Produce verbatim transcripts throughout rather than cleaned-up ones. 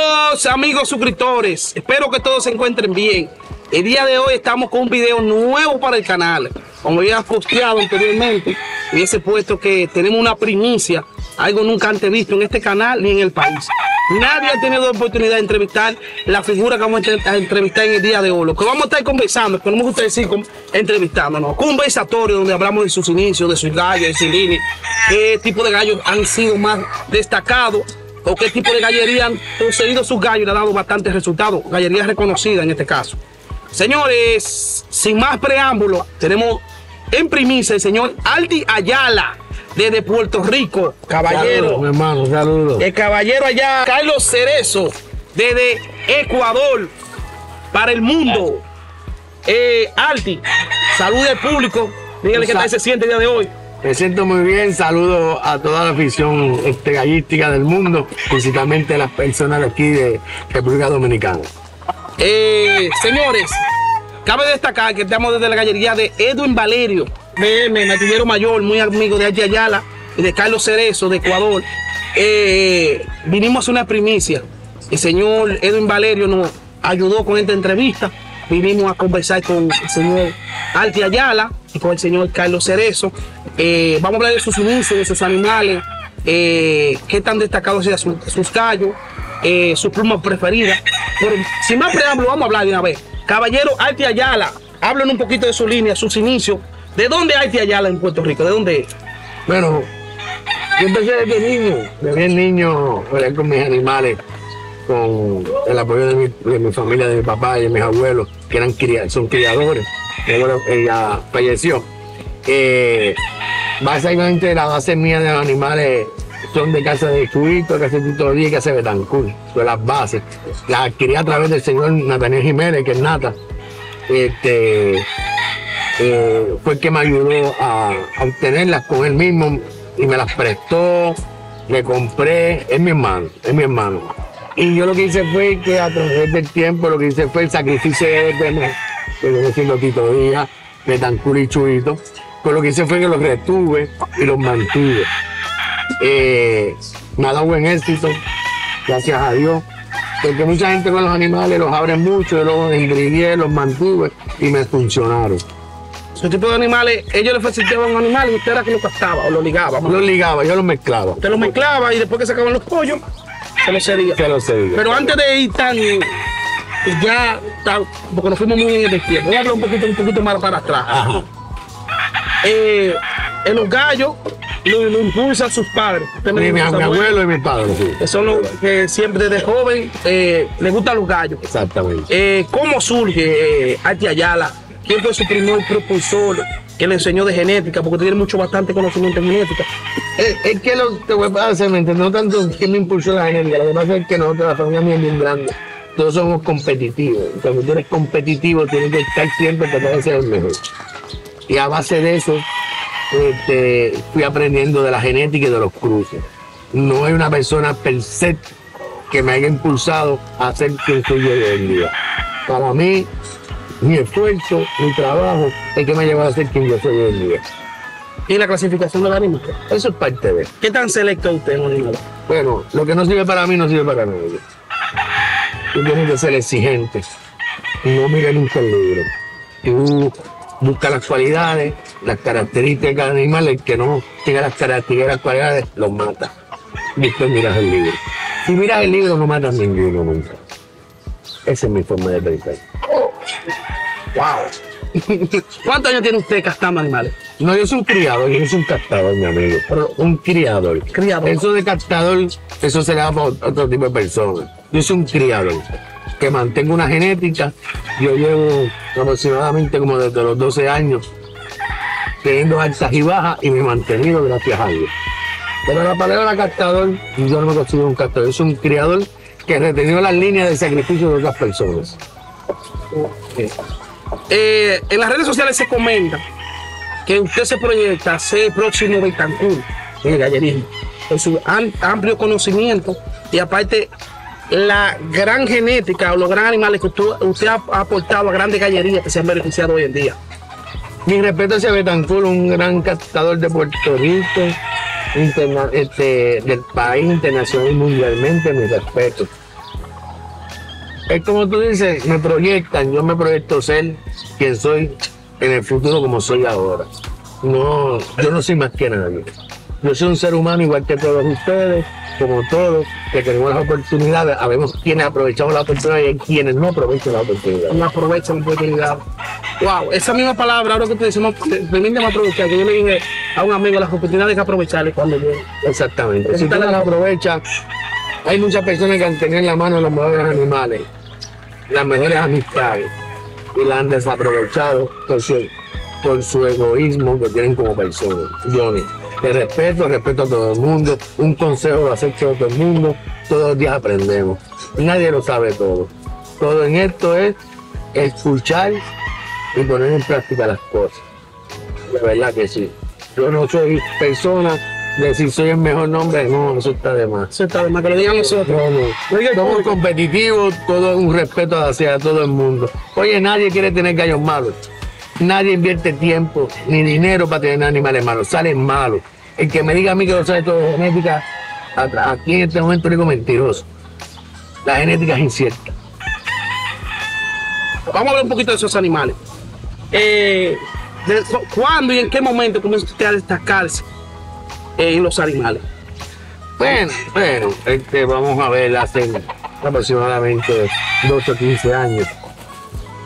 Saludos amigos suscriptores, espero que todos se encuentren bien. El día de hoy estamos con un video nuevo para el canal. Como había posteado anteriormente, hubiese puesto que tenemos una primicia, algo nunca antes visto en este canal ni en el país. Nadie ha tenido la oportunidad de entrevistar la figura que vamos a entrevistar en el día de hoy. Lo que vamos a estar conversando, que no me gusta decir entrevistándonos, conversatorio donde hablamos de sus inicios, de sus gallos, de sus líneas, qué tipo de gallos han sido más destacados o qué tipo de gallería han conseguido sus gallos y le han dado bastantes resultados, gallerías reconocidas en este caso. Señores, sin más preámbulos, tenemos en primicia el señor Arty Ayala, desde Puerto Rico, caballero. Saludos, mi hermano, saludos. El caballero allá, Carlos Cerezo, desde Ecuador, para el mundo. Eh, Arty, salude al público, dígale qué tal se siente el día de hoy. Me siento muy bien, saludo a toda la afición este, gallística del mundo, principalmente a las personas de aquí de República Dominicana. Eh, señores, cabe destacar que estamos desde la gallería de Edwin Valerio, B M, Nataniel Mayor, muy amigo de Arty Ayala y de Carlos Cerezo de Ecuador. Eh, vinimos a hacer una primicia. El señor Edwin Valerio nos ayudó con esta entrevista. Vinimos a conversar con el señor Arty Ayala y con el señor Carlos Cerezo. Eh, vamos a hablar de sus inicios, de sus animales, eh, qué tan destacados sean sus, sus gallos, eh, sus plumas preferidas. Pero sin más preámbulo, vamos a hablar de una vez. Caballero Arty Ayala, háblenos un poquito de su línea, sus inicios. ¿De dónde Arty Ayala en Puerto Rico? ¿De dónde es? Bueno, yo empecé desde niño, desde niño con mis animales, con el apoyo de mi, de mi familia, de mi papá y de mis abuelos, que eran son criadores. Mi abuela, ella falleció. Eh, básicamente la base mía de los animales son de casa de Chuito, casa de Tito Díaz y casa de Betancur. Son las bases. Las adquirí a través del señor Nataniel Jiménez, que es Nata. Este, Eh, fue el que me ayudó a, a obtenerlas con él mismo y me las prestó, le compré, es mi hermano, es mi hermano. Y yo lo que hice fue que a través del tiempo lo que hice fue el sacrificio de tener, que viene siendo Tito Díaz, Betancur y Chuito, pues lo que hice fue que los retuve y los mantuve. Eh, me ha dado buen éxito, gracias a Dios. Porque mucha gente con los animales los abre mucho, yo los engridé, los mantuve y me funcionaron. Su tipo de animales, ellos le facilitaban animales y usted era que los castaba o los ligaba. Los ligaba, yo los mezclaba. Usted los mezclaba y después que sacaban los pollos, se los cedía. Se los cedía. Pero antes de ir tan, ya, tan, porque nos fuimos muy en el tiempo. Voy a hablar un poquito, un poquito más para atrás. Ajá. Eh, en los gallos lo, lo impulsan sus padres. Sí, mi, mi abuelo y mi padre. Sí. Son los que siempre desde joven eh, les gustan los gallos. Exactamente. Eh, ¿Cómo surge eh, Arty Ayala? ¿Quién fue su primer propulsor que le enseñó de genética? Porque tiene mucho, bastante conocimiento en genética. Es, es que lo te voy a hacer, no tanto que me impulsó la genética, lo que pasa es que nosotros, la familia mía es bien grande. Todos somos competitivos. Cuando tú eres competitivo, tienes que estar siempre tratando de ser el mejor. Y a base de eso, este, fui aprendiendo de la genética y de los cruces. No hay una persona per se que me haya impulsado a ser quien soy yo hoy en día. Para mí, mi esfuerzo, mi trabajo, es que me lleva a ser quien yo soy hoy en día. ¿Y la clasificación de la animal? Eso es parte de. ¿Qué tan selecto es usted en un animal? Bueno, lo que no sirve para mí, no sirve para nadie. Tú tienes que ser exigente. No mirar nunca el libro. Tú buscas las cualidades, las características del animal. El que no tenga las características, las cualidades, los mata. Después miras el libro. Si miras el libro, no matas ninguno nunca. Esa es mi forma de pensar. ¡Wow! ¿Cuántos años tiene usted castando animales? No, yo soy un criador, yo soy un castador, mi amigo. Pero un criador. Criador. Eso de castador, eso se le da para otro tipo de personas. Yo soy un criador que mantengo una genética. Yo llevo aproximadamente como desde los doce años teniendo altas y bajas y me he mantenido gracias a Dios. Pero la palabra castador, yo no me considero un castador, yo soy un criador que retenió las líneas de sacrificio de otras personas. Okay. Eh, en las redes sociales se comenta que usted se proyecta a ser el próximo Betancur en el gallerismo, con su amplio conocimiento y aparte la gran genética o los grandes animales que usted, usted ha aportado a grandes gallerías que se han beneficiado hoy en día. Mi respeto hacia Betancur, un gran castador de Puerto Rico, interna, este, del país, internacional y mundialmente, mi respeto. Es como tú dices, me proyectan, yo me proyecto ser quien soy en el futuro como soy ahora. No, yo no soy más que nadie. Yo soy un ser humano igual que todos ustedes, como todos, que tenemos las oportunidades. Sabemos quienes aprovechamos la oportunidad y quienes no aprovechan la oportunidad. No aprovechan la oportunidad. Wow, esa misma palabra, ahora que tú dices, no, permíteme aprovechar, que yo le dije a un amigo, las oportunidades que aprovecharles cuando yo. Exactamente. Si tú las aprovechas, hay muchas personas que han tenido en la mano los mejores animales, las mejores amistades, y las han desaprovechado por su, por su egoísmo que tienen como personas. Johnny, te respeto, respeto a todo el mundo, un consejo lo acepto a todo el mundo, todos los días aprendemos, nadie lo sabe todo. Todo en esto es escuchar y poner en práctica las cosas, de verdad que sí. Yo no soy persona, decir soy el mejor nombre, no, eso está de más. Eso está de más, que lo digan nosotros. No, no. Somos competitivos, todo un respeto hacia todo el mundo. Oye, nadie quiere tener gallos malos. Nadie invierte tiempo ni dinero para tener animales malos. Salen malos. El que me diga a mí que lo sabe todo de genética, aquí en este momento digo mentiroso. La genética es incierta. Vamos a hablar un poquito de esos animales. Eh, de, ¿Cuándo y en qué momento comenzaste a destacarse en los animales? Bueno, bueno, este, vamos a ver, hace aproximadamente doce o quince años,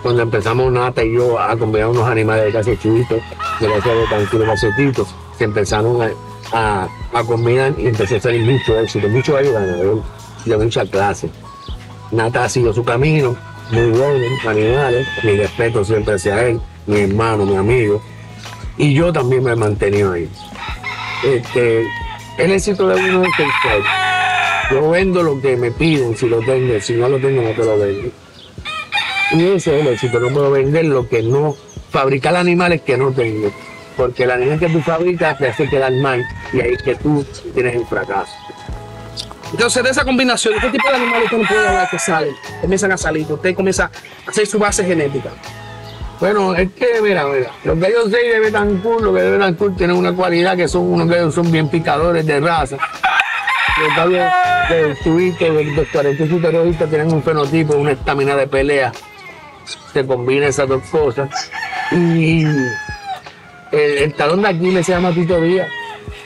cuando empezamos Nata y yo a convidar unos animales de casa chiquitos, de la casa de Betancur, macetitos, que empezaron a, a, a combinar y empezó a salir mucho éxito, mucho ayuda de muchas clases. Nata ha sido su camino, muy bueno, animales, mi respeto siempre hacia él, mi hermano, mi amigo, y yo también me he mantenido ahí. Este, el éxito de uno es el sol. Yo vendo lo que me piden, si lo tengo, si no lo tengo no te lo vendo. Y ese es el éxito, no puedo vender lo que no, fabricar animales que no tengo. Porque el animal que tú fabricas te hace quedar mal y ahí es que tú tienes el fracaso. Entonces de esa combinación, ¿qué tipo de animales tú no puedes hablar que salen? Comienzan a salir, usted comienza a hacer su base genética. Bueno, es que, mira, mira, los gallos seis de Betancur, los gallos de Betancur tienen una cualidad que son unos gallos son bien picadores de raza. Los gallos de Tubito, de los cuarenta y cinco terroristas tienen un fenotipo, una estamina de pelea. Se combina esas dos cosas. Y el, el talón de Aquiles se llama Tito Díaz,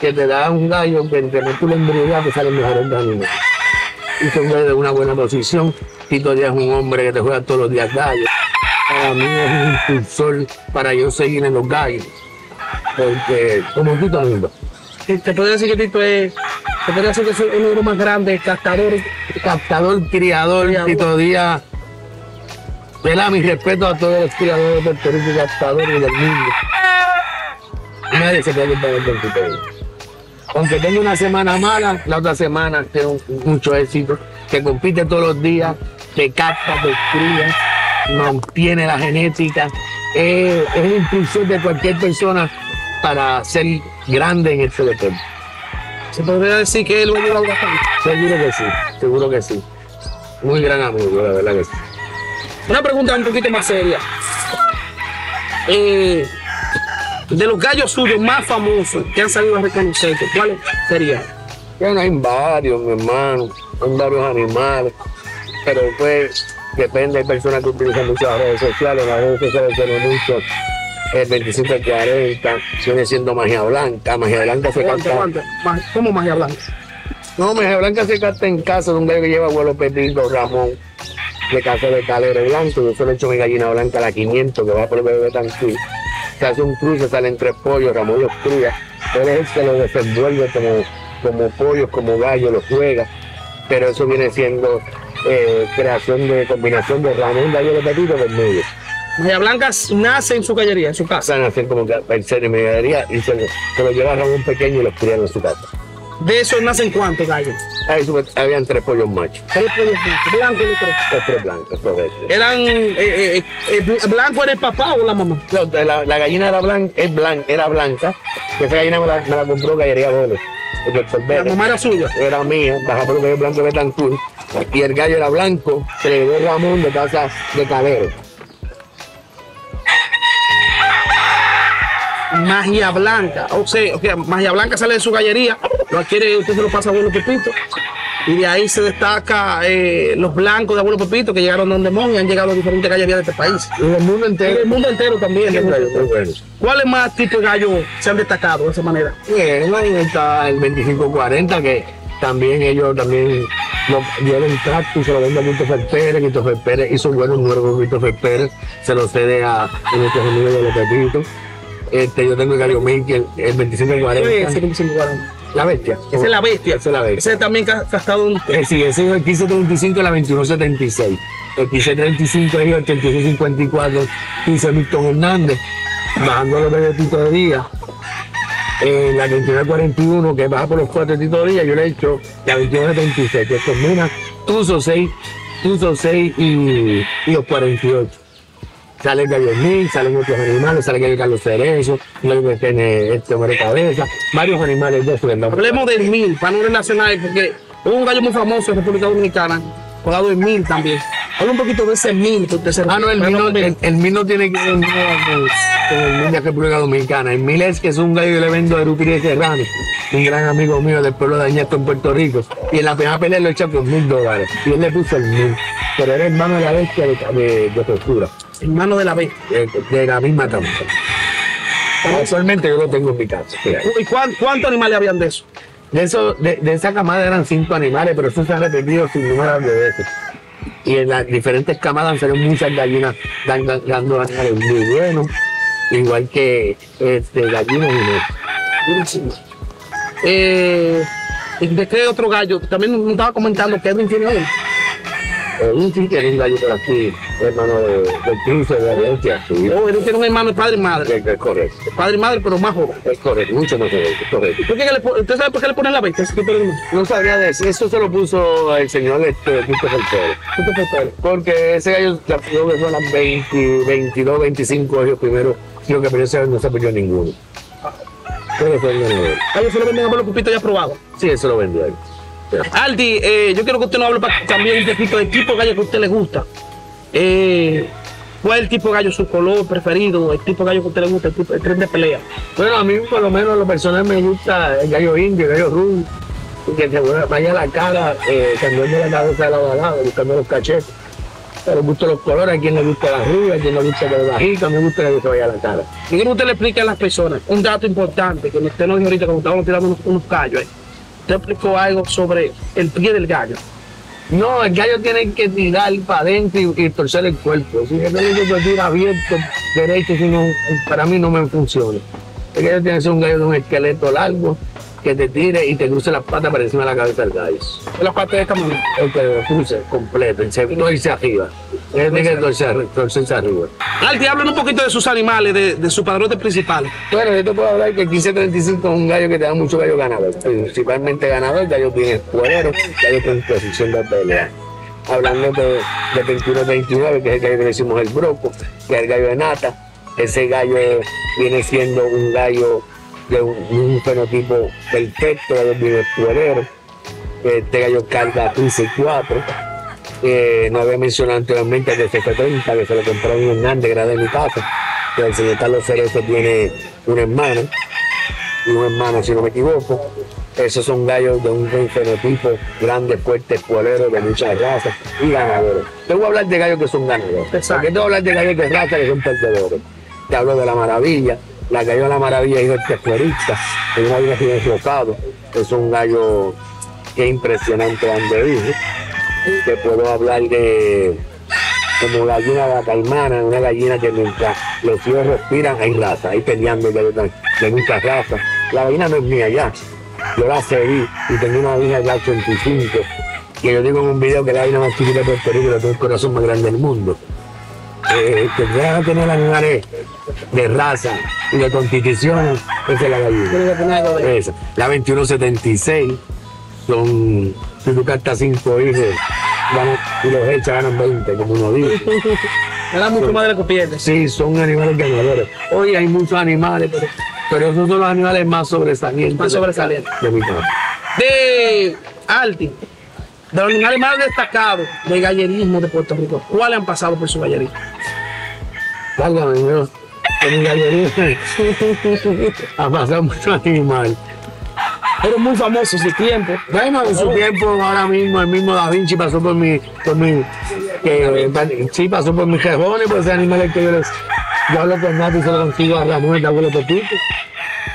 que te da un gallo que entre tú le embriagas te salen mejores de animales. Y son gallos de una buena posición. Tito Díaz es un hombre que te juega todos los días gallos. Para mí es un impulsor para yo seguir en los gallos, porque como Tito amigo. Te podría decir que Tito es, te podría decir que es uno de los más grandes, captador, captador, criador, criador. Tito Díaz. Vela, mi respeto a todos los criadores de Puerto Rico, captadores del mundo. Nadie se puede comparar con Tito Díaz. Aunque tenga una semana mala, la otra semana tiene mucho éxito, que compite todos los días, te capta, te cría, mantiene la genética, eh, es el impulsor de cualquier persona para ser grande en este deporte. ¿Se podría decir que él lo ha ayudado bastante? Seguro que sí, seguro que sí. Muy gran amigo, la verdad que sí. Una pregunta un poquito más seria. Eh, de los gallos suyos más famosos que han salido a reconocerse, ¿cuáles serían? Bueno, hay varios, mi hermano, hay varios animales, pero pues depende, hay personas que utilizan muchas redes sociales, las redes sociales tienen muchos, el veinticinco cuarenta, viene siendo magia blanca, magia blanca se canta. ¿Cómo magia blanca? No, magia blanca se canta en casa, donde gallo que lleva Abuelo Pepito, Ramón, de casa de Calero Blanco, yo solo he hecho mi gallina blanca, la quinientos, que va por el bebé Betancur. Se hace un cruce, salen tres pollos, Ramón los cría, él es el que los desenvuelve como, como pollos, como gallos, los juega, pero eso viene siendo Eh, creación de combinación de Ramón, de Abuelo Pepito, del medio. Magia Blanca nace en su gallería, en su casa. Nace como tercero en mi gallería y se lo, se lo lleva a Ramón pequeño y los crían en su casa. ¿De esos nacen cuántos gallos? Ahí, habían tres pollos machos. Tres pollos machos, blancos y tres. Los tres blancos, correcto. ¿Eran eh, eh, eh, blanco era el papá o la mamá? No, la, la gallina era blanca, es blanca, era blanca. Esa gallina me la, me la compró gallería Boles. La mamá era suya. Era mía, baja por el blanco de Betancur. Y el gallo era blanco, se le dio Ramón de casa de Calero. Magia Blanca. O sea, okay, Magia Blanca sale de su gallería, lo adquiere, usted se lo pasa a Abuelo Pepito. Y de ahí se destaca eh, los blancos de Abuelo Pepito, que llegaron donde Mon y han llegado a diferentes calles de este país. Y del mundo entero. Y del mundo entero también. Sí, bueno. ¿Cuáles más tipos de gallos se han destacado de esa manera? Bueno, ahí está el veinticinco cuarenta, que también ellos también dieron tracto y se lo venden a Christopher Pérez. Christopher Pérez hizo buenos números con Christopher Pérez, se lo cede a nuestros amigos de los Pepitos. Este, yo tengo el gallo Milky, el, el veinticinco cuarenta. ¿Qué es el veinticinco cuarenta? La bestia. Esa es la bestia. Esa es la bestia. Ese también castado un... Eh, sí, ese es el quince treinta y cinco y la veintiuno setenta y seis. El quince treinta y cinco es el ochenta y seis cincuenta y cuatro. quince Víctor Hernández, bajando los de Tito Díaz. Eh, la veintinueve cuarenta y uno, que baja por los cuatro de Tito Díaz, yo le he hecho la veintiuno setenta y seis, que combina Tuzo seis, Tuzo seis y, y los cuarenta y ocho. Sale el gallo Mil, salen otros animales, sale el gallo Carlos Cerezo, el gallo que tiene este hombre de cabeza, varios animales de su hermano. Hablemos del Mil, paneles nacionales, porque es un gallo muy famoso en República Dominicana, colado en Mil también. Habla un poquito de ese Mil que usted se... Ah, no, el Mil no, el, el Mil no tiene que ver con el Mil de República Dominicana. El Mil es que es un gallo que le vendo a Rupirí Serrano, un gran amigo mío del pueblo de Añesto en Puerto Rico, y en la primera pelea lo echa por mil dólares, y él le puso el Mil, pero era hermano de la bestia de, de, de tortura. Hermano de la B. De, de la misma tamaño. Actualmente yo lo tengo en mi casa. ¿Y cuántos animales habían de eso? De, eso de, de esa camada eran cinco animales, pero eso se ha repetido sin número de veces. Y en las diferentes camadas han salido muchas gallinas dando, dando animales muy buenos, igual que este, gallinas y buenísimo. Eh, ¿De qué otro gallo? También me estaba comentando que Edwin tiene hoy. Edwin sí tiene un gallo por aquí, hermano de, de quince, de herencia. No, Edwin tiene un hermano de padre y madre. Es correcto. Padre y madre, pero más joven. Es correcto, mucho más joven, es correcto. ¿Por qué que le, ¿Usted sabe por qué le ponen la bestia? No sabría decir, eso se lo puso el señor este, Tito Pérez. Porque ese gallo, yo que son las veinte, veintidós, veinticinco años primero, yo que pensé no se apoyó ninguno. Pero fue el ganador. ¿Ah, eso lo venden a los pupitos ya probado? Sí, eso lo vendió él. Arty, eh, yo quiero que usted nos hable para, también de tipo de tipo de gallo que a usted le gusta. Eh, ¿Cuál es el tipo de gallo, su color preferido, el tipo de gallo que a usted le gusta, el, tipo, el tren de pelea? Bueno, a mí por lo menos a los personal me gusta el gallo indio, el gallo rubio, que se vaya la cara, eh, cambiando la cabeza de lado a lado, buscando los cachetes. Pero gusto los colores, a quien le gusta la rubia, a quien le gusta la bajita, me gusta que se vaya la cara. Yo quiero que usted le explique a las personas un dato importante, que usted nos dijo ahorita cuando estábamos tirando unos, unos callos ahí. Eh. ¿Te explicó algo sobre el pie del gallo? No, el gallo tiene que tirar para adentro y, y torcer el cuerpo. Si el gallo se tira abierto, derecho, sino, para mí no me funciona. El gallo tiene que ser un gallo de un esqueleto largo, que te tire y te cruce las patas para encima de la cabeza del gallo. ¿Las patas de esta manera? El que lo cruce completo, y se torce arriba. Él tiene que torcer, torcerse arriba. Arty, háblanos un poquito de sus animales, de, de su padrote principal. Bueno, yo te puedo hablar que el quince treinta y cinco es un gallo que te da mucho gallo ganador. Principalmente ganador, gallo bien escuadero, gallo con posición de pelea. Hablando de, de veintiuno veintinueve, que es el gallo que le hicimos el broco, que es el gallo de nata. Ese gallo viene siendo un gallo de un, un fenotipo perfecto, de los videojuegos. Este gallo carga quince y cuatro. Eh, no había mencionado anteriormente el de C treinta, que se lo compró un Hernández, que era de mi casa. El señor Carlos Cerezo tiene un hermano, y un hermano, si no me equivoco. Esos son gallos de un buen fenotipo, grandes, fuertes, poleros, de muchas razas y ganadores. Te voy a hablar de gallos que son ganadores. Exacto. Porque te voy a hablar de gallos de raza que son perdedores. Te hablo de la maravilla. La gallo de la maravilla es el tejuerista, es un gallo que enfocado, es un gallo que es impresionante donde vive. Te puedo hablar de como gallina de la caimana, una gallina que mientras los hijos respiran hay raza, hay peleando de, de muchas razas. La gallina no es mía ya, yo la seguí y tengo una gallina ya ochenta y cinco, que yo digo en un video que la gallina más chiquita de Puerto Rico, pero tiene el corazón más grande del mundo. Eh, que deben tener animales de raza y de constitución, esa es la gallina. Esa. La veintiuno setenta y seis, son, si tú cartas cinco hijos y los hechas ganan veinte, como uno dice. Ganan mucho más de lo que pierdes. Sí, son animales ganadores. Hoy hay muchos animales, pero, pero esos son los animales más sobresalientes. Más sobresalientes. De mi casa. De Arty. De los animales más destacados del gallerismo de Puerto Rico, ¿cuáles han pasado por su gallerismo? Válgame Dios, en el gallerismo ha pasado mucho animal. fueron muy famosos en su tiempo. Bueno, en su tiempo, ahora mismo, el mismo Da Vinci pasó por mi... Por mi que, sí, pasó por mis rejones, por ese animal que yo les... Yo hablo con Nata y se lo consigo a Ramón, el Abuelo Pepito.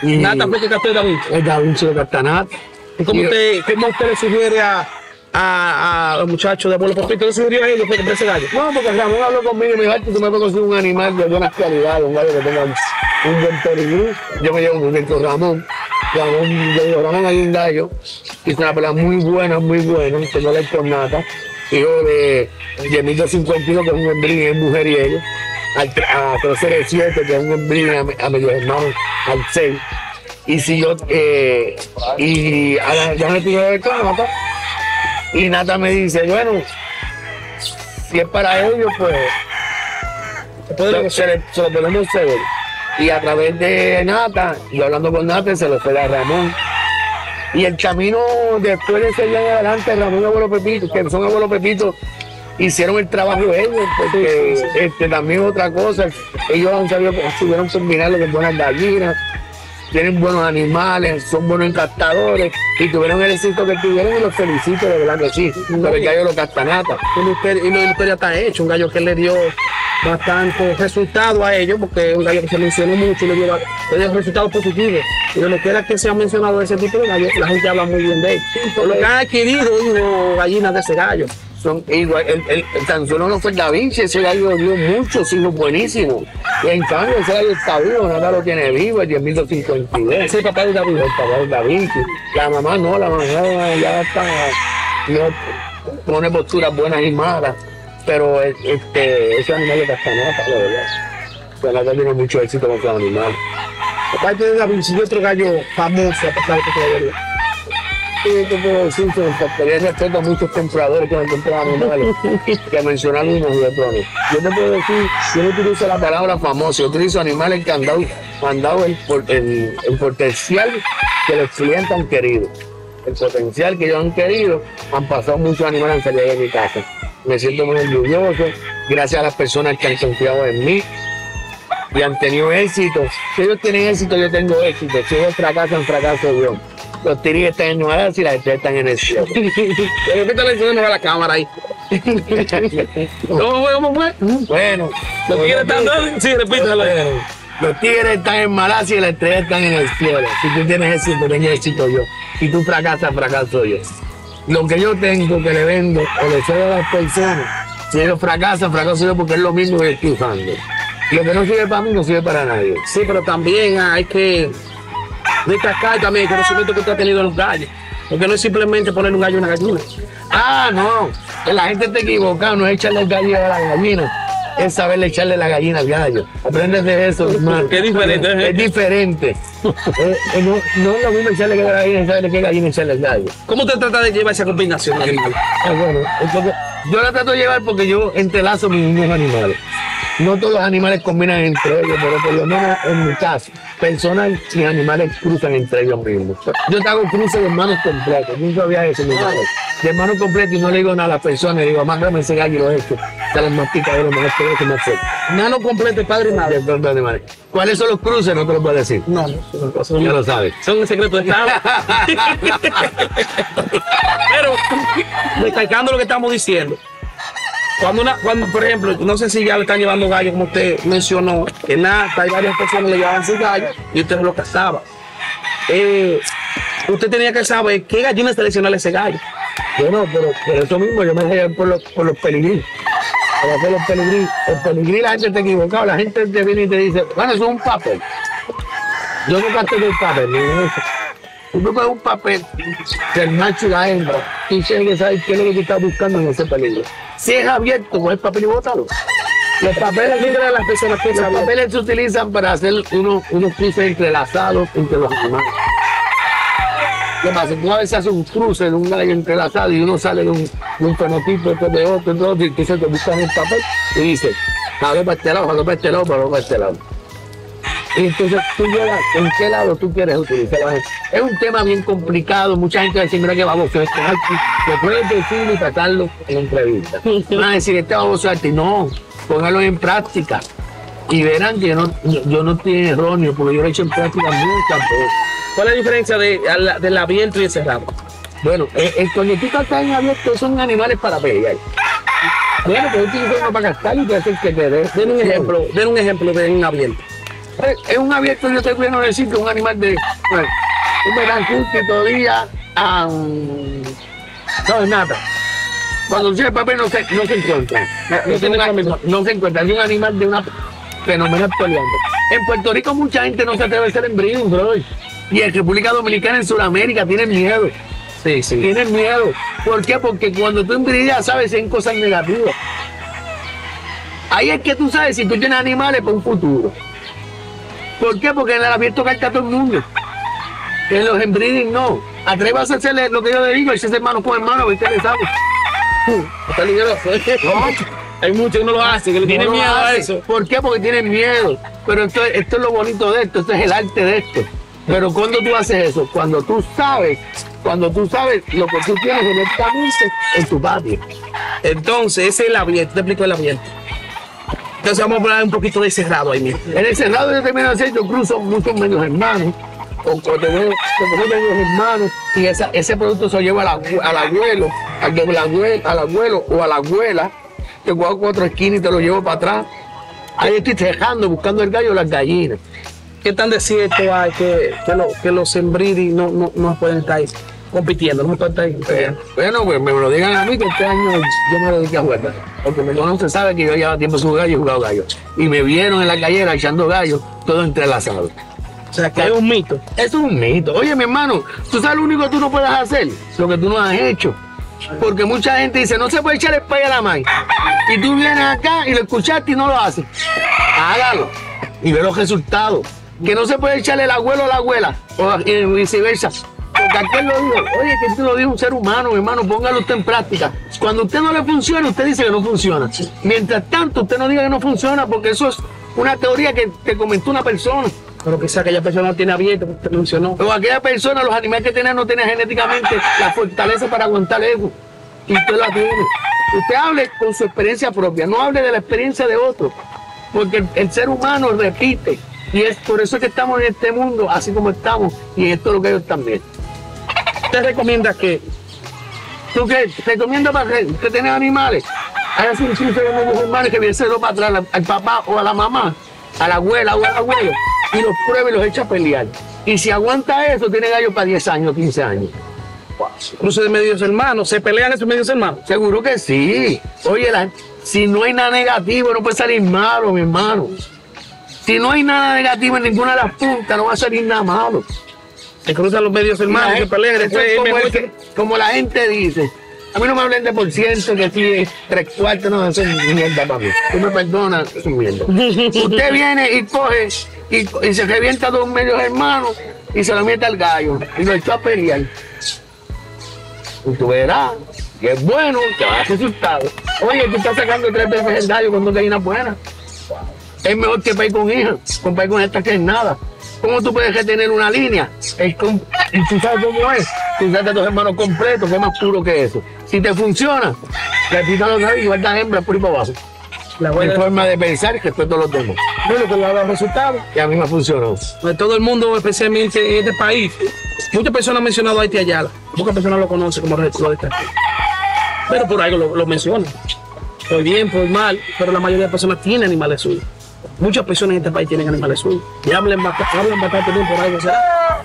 Y ¿Nata fue que captó el Da Vinci? El Da Vinci lo capta Nata. ¿Y cómo, y usted, yo... cómo usted le sugiere a... A, a los muchachos de Abuelo Pepito? ¿Qué sugirió a ellos para comprar ese gallo? No, porque Ramón habló conmigo y me dijo, tú me puedes conseguir un animal de buenas calidades, un gallo que tenga un buen peligro. Yo me llevo un momento Ramón. Ramón, yo digo, Ramón hay un gallo, que es una pelea muy buena, muy buena, que no le es por nada. Hijo de mil doscientos cincuenta y uno, que es un hembrín, es mujeriego. A Carlos Cerezo, que es un hembrín, a, a medio hermano, al seis. Y si yo, eh, y a la, ya me tiré de cámara. Y Nata me dice, bueno, si es para ellos, pues se, se, le, se lo ponemos cero. Y a través de Nata, y hablando con Nata, se lo espera a Ramón. Y el camino después de ese día en adelante, Ramón y Abuelo Pepito, que son Abuelo Pepito, hicieron el trabajo de ellos, porque sí, sí, sí. Este, también otra cosa, ellos han sabido, supieron combinarlo con buenas gallinas, tienen buenos animales, son buenos encastadores, y tuvieron el éxito que tuvieron y los felicito, de verdad que sí, pero el gallo lo castanata. Y la historia está hecha, un gallo que le dio bastante resultado a ellos, porque es un gallo que se mencionó mucho y le dio, le dio resultados positivos. Y donde quiera que se ha mencionado ese tipo de gallo, la gente habla muy bien de él. Por lo que han adquirido, hijo, gallinas de ese gallo. Son, igual, el, el, el, tan solo no fue Da Vinci, ese gallo dio muchos hijos buenísimos. Y en cambio, ese gallo está vivo, nada lo tiene vivo, el diez mil doscientos cincuenta y dos. Ese papá es Da Vinci. El papá es Da Vinci. La mamá no, la mamá ya está, no, pone posturas buenas y malas, pero este, ese animal de castanata, la verdad. Pero la verdad tiene mucho éxito con los animales. Aparte de Da Vinci, otro gallo famoso, a pesar de que se veía. Sí, te puedo decir, que respeto a muchos compradores que me compran animales, que mencionaron unos de pronto. Yo te puedo decir, yo no utilizo la palabra famoso, yo utilizo animales que han dado, han dado el, el, el potencial que los clientes han querido. El potencial que ellos han querido, han pasado muchos animales en salir de mi casa. Me siento muy orgulloso, gracias a las personas que han confiado en mí y han tenido éxito. Si ellos tienen éxito, yo tengo éxito. Si ellos fracasan, fracaso yo. Los tiris están en Nueva York y las estrellas están en el cielo. ¿Pero qué tal le dicen a la cámara ahí? ¿Cómo fue? ¿Cómo fue? Bueno. ¿Los tigres están dando? Sí, repítelo. Los tigres están en Malasia y las estrellas están en el cielo. Si tú tienes éxito, tengo éxito yo. Si tú fracasas, fracaso yo. Lo que yo tengo, que le vendo, o le cedo a las personas, si ellos fracasan, fracaso yo porque es lo mismo que estoy usando. Lo que no sirve para mí, no sirve para nadie. Sí, pero también hay que... de cascar también el conocimiento que usted ha tenido en los gallos, porque no es simplemente poner un gallo en una gallina. Ah, no, que la gente está equivocada, no es echarle el gallo a la gallina, es saberle echarle la gallina al gallo. Aprendes de eso, hermano. Qué diferente es. Es diferente. eh, eh, no, no es lo mismo echarle a la gallina, es saberle qué gallina echarle al gallo. ¿Cómo te trata de llevar esa combinación? Eh, bueno, entonces, yo la trato de llevar porque yo entrelazo mis mismos animales. No todos los animales combinan entre ellos, pero por lo menos en mi caso, personas y animales cruzan entre ellos mismos. Yo te hago cruces de hermanos completos, nunca había hecho mi padre. De hermanos completos y no le digo nada a las personas, le digo, amágrame ese gallo y lo he hecho. Se las mastica de los más que me hace. Hermano completo, padre y madre. ¿Cuáles son los cruces? No te los voy a decir. No, no, no son, ya lo sabes. Son un secreto de Estado. Pero, destacando lo que estamos diciendo, Cuando, una, cuando, por ejemplo, no sé si ya le están llevando gallos, como usted mencionó, que nada, hay varias personas le llevaban sus gallos y usted no los cazaba. Eh, usted tenía que saber qué gallina seleccionarle ese gallo. Bueno, pero, pero eso mismo, yo me dejé por los, por los peligrí. Para hacer los peligrí. El peligrí, la gente está equivocada, la gente te viene y te dice, bueno, eso es un papel. Yo no gasté el papel, ni eso. Tú coges un papel del macho y la hembra, tú tienes que saber qué es lo que tú estás buscando en ese peligro. Si es abierto, coge el papel y bótalo. Los papeles que de las personas que los papeles se utilizan para hacer unos, unos cruces entrelazados entre los animales. ¿Qué pasa? Tú a veces haces un cruce de un gallo entrelazado y uno sale de un, de un fenotipo, otro de otro, de otro, y tú se te buscas el papel y dices, jaló para este lado, jaló para este lado, jaló para este lado. Y entonces tú llegas, ¿en qué lado tú quieres utilizar la gente? Es un tema bien complicado, mucha gente va a decir, mira qué baboso es este Arty, te puedes decirlo y tratarlo en entrevista. Van a decir, este baboso es Arty, no, póngalo en práctica. Y verán que yo no, yo no estoy erróneo, porque yo lo he hecho en práctica muchas veces. ¿Cuál es la diferencia de, la, del abierto y el cerrado? Bueno, el, el coñetito está en abierto, son animales para pelear. Bueno, pues este sistema para gastar y hacer que te den. Den un ejemplo, den un ejemplo de un abierto. Es un abierto, yo te puedo decir que es un animal de... Bueno, un Betancur, Tito Díaz, um, no es nada. Cuando usted el papel no se, no se encuentra. No, no, una, no, no se encuentra, es un animal de una fenomenal peleando. En Puerto Rico mucha gente no se atreve a ser embrión, bro. Y en República Dominicana, en Sudamérica, tienen miedo. Sí, sí. Tienen miedo. ¿Por qué? Porque cuando tú embriagas, sabes, en cosas negativas. Ahí es que tú sabes si tú tienes animales para un futuro. ¿Por qué? Porque en el abierto carta a todo el mundo. En los embreeding no. Atrevas a hacerle lo que yo le digo, y si es hermano con hermano, viste, le sabes. Está peligroso. No. Hay muchos que no lo hacen, que le tienen miedo a eso. ¿Por qué? Porque tienen miedo. Pero esto, esto es lo bonito de esto, esto es el arte de esto. Pero cuando tú haces eso, cuando tú sabes, cuando tú sabes lo que tú tienes en esta dulce en tu patio. Entonces, ese es el abierto, te explico el abierto. Entonces vamos a poner un poquito de cerrado ahí mismo. En el cerrado yo termino de hacer, yo cruzo muchos medios hermanos, o te veo medios hermanos, y esa, ese producto se lo lleva al, al abuelo, al, al abuelo o a la abuela, te cojo cuatro esquinas y te lo llevo para atrás. Ahí estoy tejando, buscando el gallo o las gallinas. ¿Qué tan desierto hay que, que, lo, que los embridi no, no, no pueden estar ahí compitiendo? No pueden estar ahí compitiendo. Eh, bueno, pues me lo digan a mí que este año yo me lo dediqué a jugar. Porque me conocen, sabe que yo llevaba tiempo su gallo y he jugado gallo. Y me vieron en la gallera echando gallo, todo entrelazado. O sea, que o, es un mito. Es un mito. Oye, mi hermano, tú sabes lo único que tú no puedes hacer, lo que tú no has hecho. Porque mucha gente dice, no se puede echar el pay a la mano. Y tú vienes acá y lo escuchaste y no lo haces. Hágalo y ve los resultados. Que no se puede echarle el abuelo a la abuela, o, y viceversa. Porque aquel lo dijo, oye, que tú lo dijo un ser humano, mi hermano, póngalo usted en práctica. Cuando a usted no le funciona, usted dice que no funciona. Mientras tanto, usted no diga que no funciona, porque eso es una teoría que te comentó una persona. Pero quizá aquella persona no tiene abierto, usted mencionó. O aquella persona, los animales que tienen no tienen genéticamente la fortaleza para aguantar eso. Y usted la tiene. Usted hable con su experiencia propia, no hable de la experiencia de otro. Porque el, el ser humano repite. Y es por eso que estamos en este mundo, así como estamos, y esto es lo que ellos también. ¿Te recomiendas que? ¿Tú qué? ¿Te recomiendas para que, que tengas animales? Hay así un chiste de los hermanos que vienen para atrás al, al papá o a la mamá, a la abuela o al abuelo, y los prueba y los echa a pelear. Y si aguanta eso, tiene gallo para diez años, quince años. Cruce de medios hermanos, ¿se pelean esos medios hermanos? Seguro que sí. Oye, la, si no hay nada negativo, no puede salir malo, mi hermano. Si no hay nada negativo en ninguna de las puntas, no va a salir nada malo. Se cruzan los medios hermanos, se pelean. Es como, el que, como la gente dice, a mí no me hablen de por ciento, que si tres cuartos no es mierda para mí. Tú me perdonas, es mierda. Usted viene y coge y, y se revienta dos medios hermanos y se lo mete al gallo y lo echó a pelear. Y tú verás que es bueno, te vas a asustar. Oye, tú estás sacando tres veces el gallo con dos gallinas buenas. Es mejor que pay con hija, con pay con esta que es nada. ¿Cómo tú puedes retener una línea? Es con, y tú sabes cómo es. Tú sabes a tus hermanos completos, que es más puro que eso. Si te funciona, repítalo otra vez y guarda hembras por ahí para abajo. La buena forma de pensar que después todos los demás. Bueno, que le da los resultados y a mí me funcionó. De todo el mundo, especialmente en este país, muchas personas han mencionado a Arty Ayala. Pocas personas lo conocen como rector. Pero por algo lo, lo mencionan. Por bien, por mal, pero la mayoría de personas tienen animales suyos. Muchas personas en este país tienen animales suyos. Y hablan bastante bien, por algo será.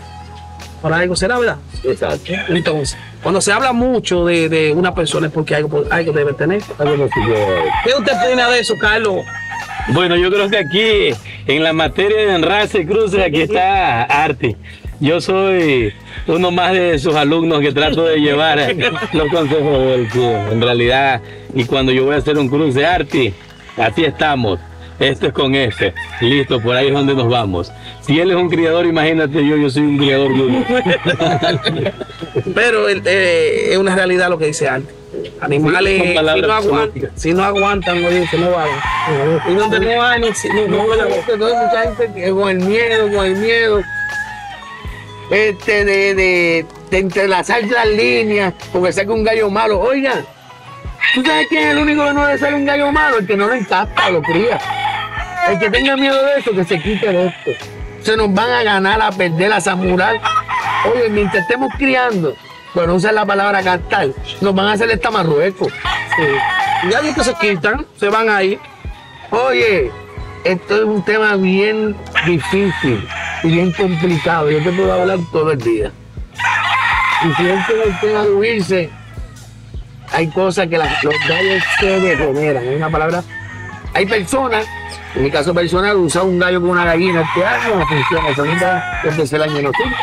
Por algo será, ¿verdad? Exacto. Entonces, cuando se habla mucho de, de una persona es porque algo, algo debe tener. ¿Qué usted opina de eso, Carlos? Bueno, yo creo que aquí, en la materia de raza y cruces, aquí está Arty. Yo soy uno más de sus alumnos que trato de llevar los consejos del club. En realidad, y cuando yo voy a hacer un cruce, Arty, así estamos. Esto es con este. Listo, por ahí es donde nos vamos. Si él es un criador, imagínate yo, yo soy un criador duro. Pero eh, es una realidad lo que dice Arty. Animales, sí, si, no aguantan, si no aguantan, oye, se no van. Y donde no hay, no se no, no, mucha gente que con el miedo, con el miedo. Este, de, de, de entrelazar las líneas, porque saca un gallo malo. Oigan, ¿tú sabes quién es el único que no debe ser un gallo malo? El que no lo encapa, lo cría. El que tenga miedo de eso, que se quite de esto. se nos van a ganar, a perder, a zamurar. Oye, mientras estemos criando, para no usar la palabra cantar, nos van a hacer esta Marruecos. Eh, ya vi que se quitan, se van a ir. Oye, esto es un tema bien difícil y bien complicado. Yo te puedo hablar todo el día. Y si él tiene el tema de huirse, hay cosas que las, los gallos se degeneran. Hay una palabra. Hay personas, en mi caso personal, usar un gallo con una gallina este año no funciona. Eso nunca desde ese año no sirve.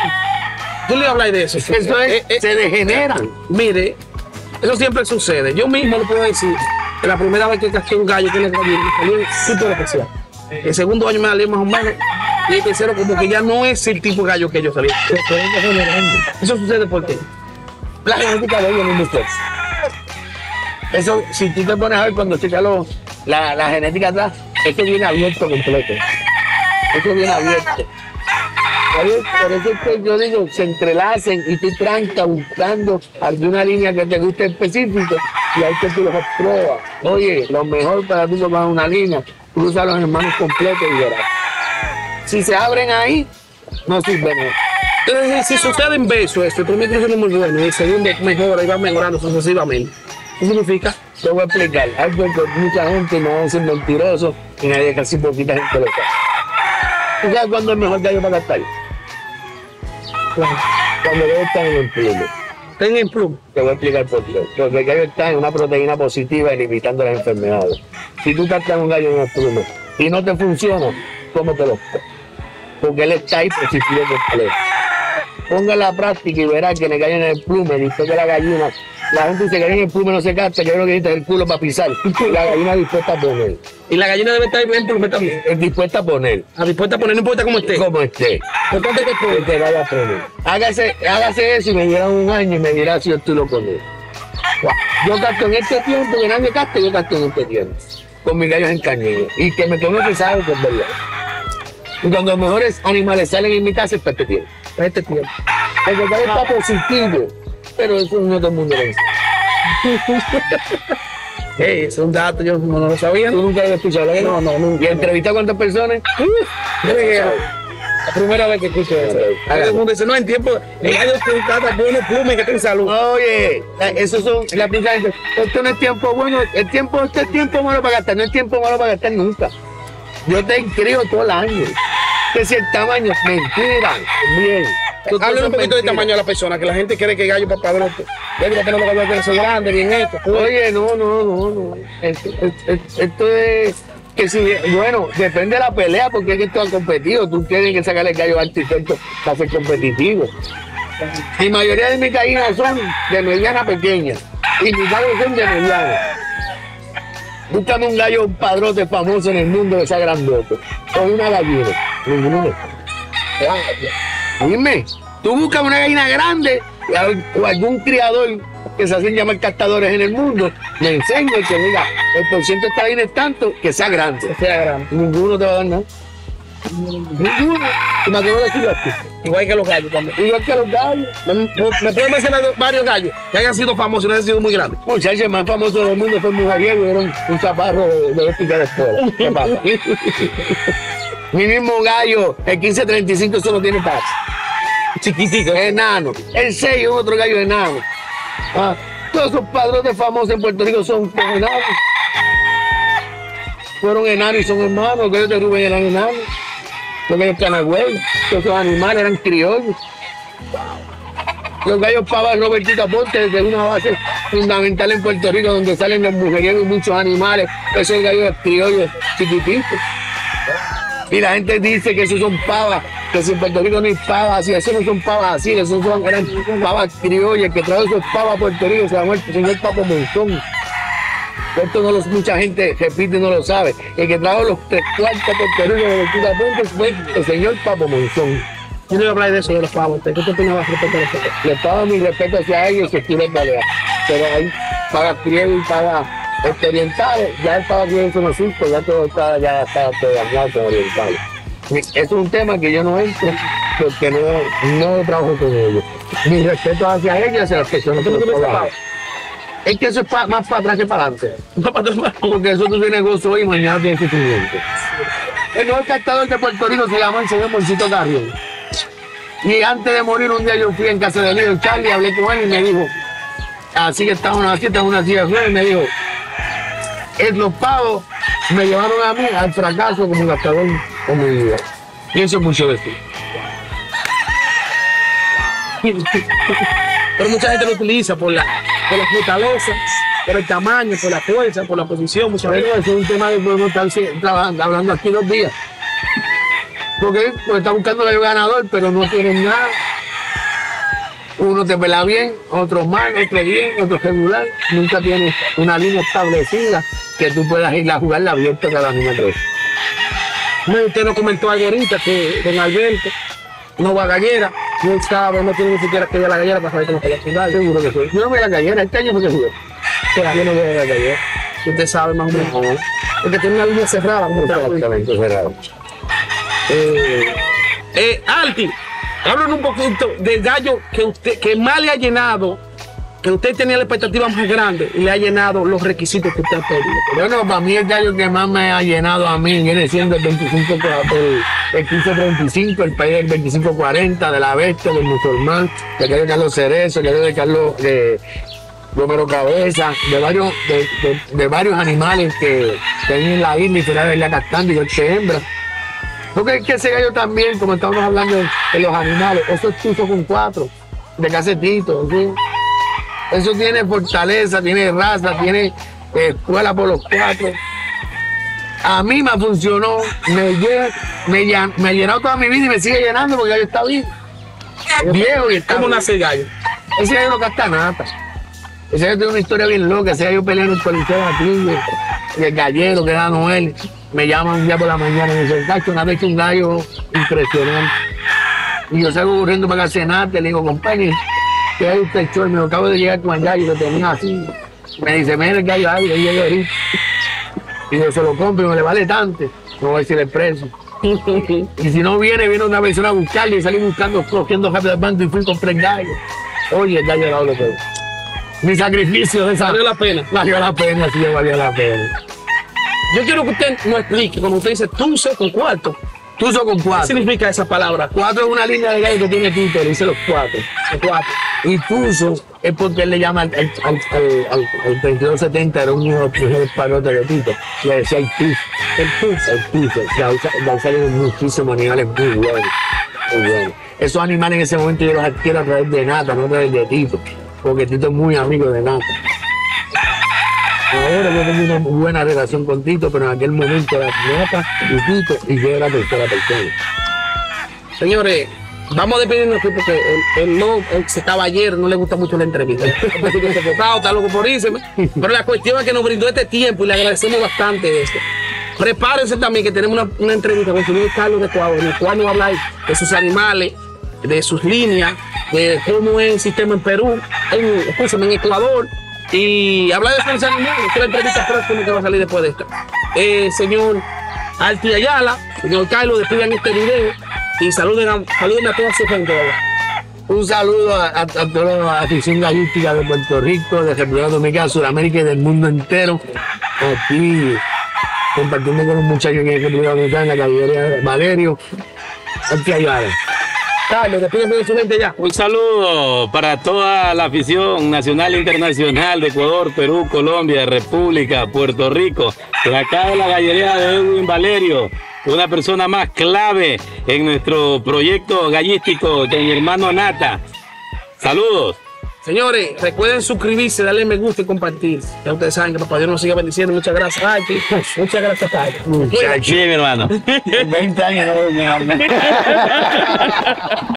Tú le hablas de eso. Eso es, eh, eh, se degeneran. Mire, eso siempre sucede. Yo mismo le puedo decir que la primera vez que caché un gallo que le salió, súper especial. El segundo año me salió más o menos. Y el tercero, como que ya no es el tipo de gallo que yo sabía. Eso sucede porque la genética de ellos no es ustedes. Eso, si tú te pones a ver cuando checas la, la genética atrás, esto viene abierto completo. Esto viene abierto. Por eso es que yo digo, se entrelacen y tú trancas buscando alguna línea que te guste específica y ahí que tú los pruebas. Oye, lo mejor para tú tomar una línea, cruza los hermanos completos y llorar. Si se abren ahí, no sirven. Entonces, si sucede en beso esto, el primer cruce no es muy bueno, el segundo mejora y va mejorando sucesivamente. ¿Qué significa? Te voy a explicar. Algo que mucha gente no es mentiroso y nadie, casi poquita gente lo sabe. ¿Y sabes cuándo es mejor gallo para gastar? Cuando los están en el plumo. ¿Están en el plumo? Te voy a explicar por qué. Porque el gallo está en una proteína positiva y limitando las enfermedades. Si tú gastas un gallo en el plumo y no te funciona, cómetelo usted. Porque él está ahí positivo completo. Ponga la práctica y verá que le caen en el plume, después de la gallina. La gente dice que en el plume no se gasta, yo creo que necesita el culo para pisar. La gallina dispuesta a poner. Y la gallina debe estar en plume también. Es dispuesta a poner. A dispuesta a poner, no importa cómo esté. Como esté. Importante que esté. Que te vaya a poner. Hágase, hágase eso y me dirá un año y me dirá si yo tú lo pones. Yo gasto en este tiempo, que nadie gaste, yo gasto en este tiempo. Con mis gallos en cañillo. Y que me conoce sabe que es verdad. Y cuando los mejores animales salen en mi casa es para este tiempo. Para este tiempo. El gallo está positivo, pero eso no todo el mundo lo dice. Hey, es un dato, yo no lo sabía. ¿Tú nunca habías escuchado? No, no, nunca. ¿Y entrevistado a cuántas personas? Yo dije, la primera vez que escucho eso. Todo el mundo dice, no, en tiempo, el gallo está tan bueno, plume, que está en salud. Oye, eso son la primera vez. Esto no es tiempo bueno, el tiempo, este es tiempo malo para gastar, no es tiempo malo para gastar nunca. Yo te crío todo el año. Que si el tamaño es mentira, bien. Hablen un poquito del tamaño de la persona, que la gente cree que gallo papá no tenemos que hablar de grande, bien esto. Oye, no, no, no, no. Esto, esto, esto es que si, bueno, depende de la pelea, porque es que tú has competido. Tú tienes que sacarle el gallo al arquitecto para ser competitivo. La mayoría de mis gallinas son de mediana pequeña. Y mis gallos son de mediana. Búscame un gallo padrote famoso en el mundo que sea grandote. Con una gallina. Ninguno. Dime, tú buscas una gallina grande o algún criador que se hacen llamar captadores en el mundo, me enseña y que diga, el porciento está bien es tanto que sea grande. Que sea grande. Ninguno te va a dar nada. Ninguno. Y me acabo de decirlo aquí. Igual que los gallos también. Igual que los gallos. Me pueden mencionar varios gallos que hayan sido famosos y no hayan sido muy grandes. Muchachos, el más famoso del mundo fue el mujeriego y era un zaparro de vestir de escuela. ¿Qué pasa? Mi mismo gallo, el quince treinta y cinco solo tiene paz. Chiquitico, es enano. El seis es otro gallo enano. Ah, todos esos padrotes famosos en Puerto Rico son enanos. Fueron enanos y son hermanos. Los de Rubén eran enanos. Los gallos canagüey, todos esos animales eran criollos. Los gallos pavas Robertito Aponte, desde una base fundamental en Puerto Rico, donde salen los mujeriegos y muchos animales. Esos gallos criollos chiquititos. Y la gente dice que esos son pavas, que si en Puerto Rico no hay pavas así, esos no son pavas así, esos son eran pavas criollas, que trajo esos pavas a Puerto Rico, se llamó el señor Papo Monzón. Esto no lo, mucha gente repite, no lo sabe. El que trajo los tres cuartos a Puerto Rico de Tito Díaz fue el señor Papo Monzón. Yo no voy a hablar de eso, de los pavos. ¿Qué te opinabas respecto a los pavos? Les pago mi respeto hacia ellos, que quieren pelear. Pero hay pavas criollas y pavas orientales, ya estaba bien conocido, ya todo estaba, ya estaba todo hablado oriental. Es un tema que yo no entro porque no, no trabajo con ellos. Mi respeto hacia ellos, hacia los que son los poblados. Es que eso es pa, más para atrás que para adelante. Porque eso tú tienes gozo hoy y mañana tienes sufrimiento. El mejor cantador de Puerto Rico se llama el señor Bolsito Carrio. Y antes de morir, un día yo fui en casa del líder Charlie, hablé con él y me dijo, así que estaba una fiesta, una silla y me dijo, los pavos me llevaron a mí al fracaso como gastador con mi vida. Pienso mucho de esto. Pero mucha gente lo utiliza por la, por las fortalezas, por el tamaño, por la fuerza, por la posición. Muchas veces es un tema que podemos estar trabajando, hablando aquí dos días. Porque, porque está buscando el ganador, pero no tienen nada. Uno te pela bien, otro mal, otro bien, otro regular. Nunca tienes una línea establecida que tú puedas ir a jugarla abierta cada minuto. Usted nos comentó algo ahorita que con Alberto no va a gallera. No sabe, no tiene ni siquiera que ir a la gallera para saber cómo se la seguro que soy. Yo no voy a la gallera, este año porque jugué. Pero yo no voy a la gallera. Usted sabe más o menos. No. Porque tiene una línea cerrada. Exactamente, cerrada. Eh, eh, Arty, hablen un poquito del gallo que usted, que más le ha llenado, que usted tenía la expectativa más grande y le ha llenado los requisitos que usted ha pedido. Bueno, para mí el gallo que más me ha llenado a mí viene siendo el veinticinco, el quince treinta y cinco, el país del veinticinco cuarenta, de la bestia, del musulmán, el gallo de Carlos Cerezo, el gallo de Carlos de Romero Cabeza, de varios, de, de, de varios animales que tenían en la isla y se la veía cantando y ocho hembras. Porque es que ese gallo también, como estábamos hablando de, de los animales, eso es chuzo con cuatro, de casetitos, ¿sí? Eso tiene fortaleza, tiene raza, tiene escuela por los cuatro. A mí me funcionó, me, llen, me, llen, me llenó toda mi vida y me sigue llenando porque el gallo está bien. Viejo y está ¿Cómo bien. nace el gallo? Ese gallo no canta nada. Ese gallo tiene una historia bien loca, ese gallo peleando en el coliseo de y el gallero que da Noel. Me llama un día por la mañana y me dice, Cacho, una vez que un gallo impresionante. Y yo salgo corriendo para cenar, te le digo, compañero, que hay usted show, me acabo de llegar con el gallo y lo tenía así. Me dice, mira el gallo, ahí, ahí, ahí. Y yo se lo compro y me le vale tanto. No voy a decir el precio. Y si no viene, viene una persona a buscarle y salí buscando, cogiendo rápido al banco y fui a comprar el gallo. Oye, el gallo era lo que mi sacrificio de esa. Valió la pena. Valió la pena, sí, valió la pena. Yo quiero que usted nos explique, cuando usted dice tuzo con cuarto. Tuzo con cuatro. ¿Qué significa esa palabra? Cuatro es una línea de gallo que tiene Tito, le dice los cuatro. Los cuatro. Y tuzo es porque él le llama al, al, al, al, al treinta y dos setenta, era un hijo de españoles de Tito. Le decía el tuzo. El tuzo. El tuzo. Ya salieron muchísimos animales muy buenos. Muy buenos. Esos animales en ese momento yo los adquiero a través de Nata, no a través de Tito. Porque Tito es muy amigo de Nata. Ahora yo tengo una buena relación con Tito, pero en aquel momento era Nata y Tito y yo era la tercera persona. Señores, vamos a despedirnos aquí porque él, él no él se estaba ayer, no le gusta mucho la entrevista. Está loco por irse, pero la cuestión es que nos brindó este tiempo y le agradecemos bastante esto. Prepárense también que tenemos una, una entrevista con el señor Carlos de Coahuila, en el cual nos va a hablar de sus animales, de sus líneas, de cómo es el sistema en Perú, en, en Ecuador. Y hablar de esos animales, que la entrevista próxima que va a salir después de esto. Eh, señor Arty Ayala, señor Carlos, despidan este video y saluden a, saluden a todas sus seguidores. Un saludo a, a, a toda la afición gallística de Puerto Rico, de República Dominicana, Sudamérica y del mundo entero. Aquí compartiendo con los muchachos que República Dominicana, la caballería Valerio, Arty Ayala. Carlos, despídeme de su gente ya. Un saludo para toda la afición nacional e internacional de Ecuador, Perú, Colombia, República, Puerto Rico. De acá de la gallería de Edwin Valerio, una persona más clave en nuestro proyecto gallístico de mi hermano Nata. Saludos. Señores, recuerden suscribirse, darle me gusta y compartir. Ya ustedes saben que papá Dios nos sigue bendiciendo. Muchas gracias, Arty. Muchas gracias, Arty. Muchas gracias, mi hermano. veinte años no voy a